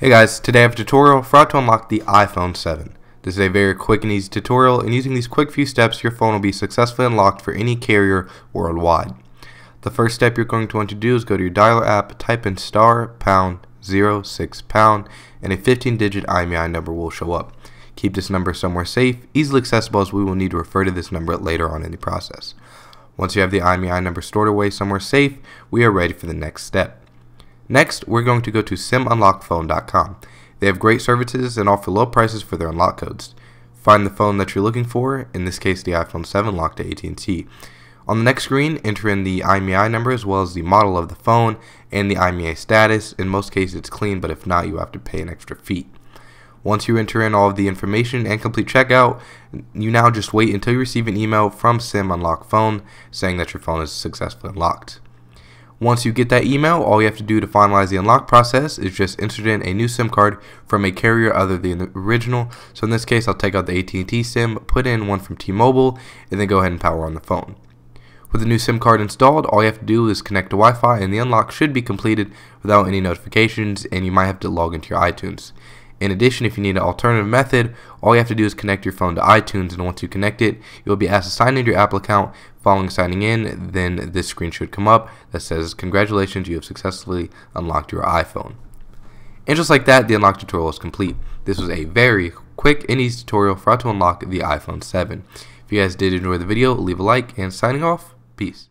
Hey guys, today I have a tutorial for how to unlock the iPhone 7. This is a very quick and easy tutorial, and using these quick few steps your phone will be successfully unlocked for any carrier worldwide. The first step you're going to want to do is go to your dialer app, type in *#06#, and a 15-digit IMEI number will show up. Keep this number somewhere safe, easily accessible, as we will need to refer to this number later on in the process. Once you have the IMEI number stored away somewhere safe, we are ready for the next step. Next, we're going to go to simunlockphone.com. They have great services and offer low prices for their unlock codes. Find the phone that you're looking for, in this case the iPhone 7 locked to AT&T. On the next screen, enter in the IMEI number as well as the model of the phone and the IMEI status. In most cases it's clean, but if not you have to pay an extra fee. Once you enter in all of the information and complete checkout, you now just wait until you receive an email from simunlockphone saying that your phone is successfully unlocked. Once you get that email, all you have to do to finalize the unlock process is just insert in a new SIM card from a carrier other than the original. So in this case, I'll take out the AT&T SIM, put in one from T-Mobile, and then go ahead and power on the phone. With the new SIM card installed, all you have to do is connect to Wi-Fi, and the unlock should be completed without any notifications, and you might have to log into your iTunes. In addition, if you need an alternative method, all you have to do is connect your phone to iTunes, and once you connect it, you'll be asked to sign into your Apple account. Following signing in, then this screen should come up that says, "Congratulations, you have successfully unlocked your iPhone." And just like that, the unlock tutorial is complete. This was a very quick and easy tutorial for how to unlock the iPhone 7. If you guys did enjoy the video, leave a like, and signing off, peace.